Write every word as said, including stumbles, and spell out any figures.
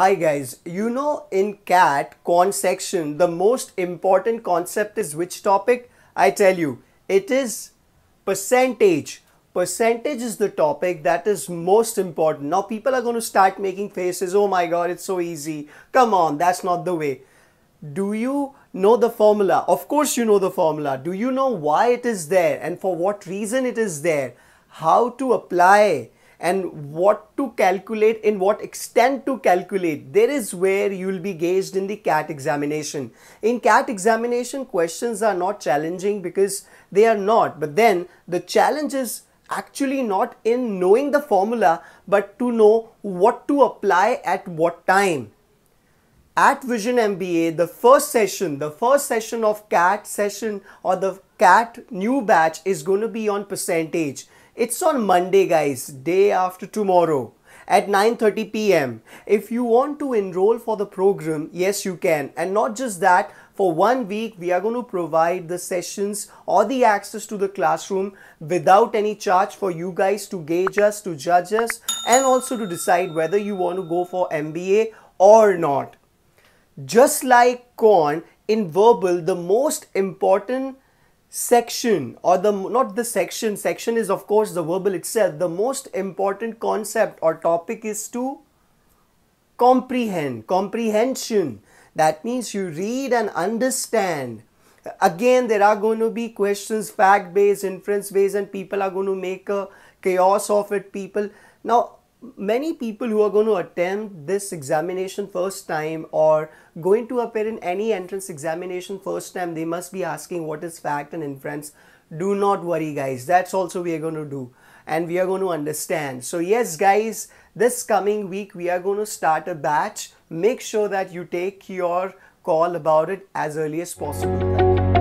Hi guys, you know in C A T con section the most important concept is which topic? I tell you, it is percentage. Percentage is the topic that is most important. Now people are going to start making faces, oh my god, it's so easy, come on, that's not the way. Do you know the formula? Of course you know the formula. Do you know why it is there and for what reason it is there? How to apply and what to calculate, in what extent to calculate. There is where you will be gauged in the C A T examination. In C A T examination, questions are not challenging because they are not. But then the challenge is actually not in knowing the formula, but to know what to apply at what time. At Vision M B A, the first session, the first session of C A T session or the C A T new batch is going to be on percentage. It's on Monday guys, day after tomorrow at nine thirty p m If you want to enroll for the program, yes you can. And not just that, for one week we are going to provide the sessions or the access to the classroom without any charge for you guys to gauge us, to judge us, and also to decide whether you want to go for M B A or not. Just like con, in verbal the most important section or the not the section section is of course the verbal itself, the most important concept or topic is to comprehend, comprehension. That means you read and understand. Again, there are going to be questions, fact based, inference based, and people are going to make a chaos of it. People, now many people who are going to attempt this examination first time or going to appear in any entrance examination first time, they must be asking what is fact and inference. Do not worry guys, that's also we are going to do and we are going to understand. So yes guys, this coming week we are going to start a batch. Make sure that you take your call about it as early as possible.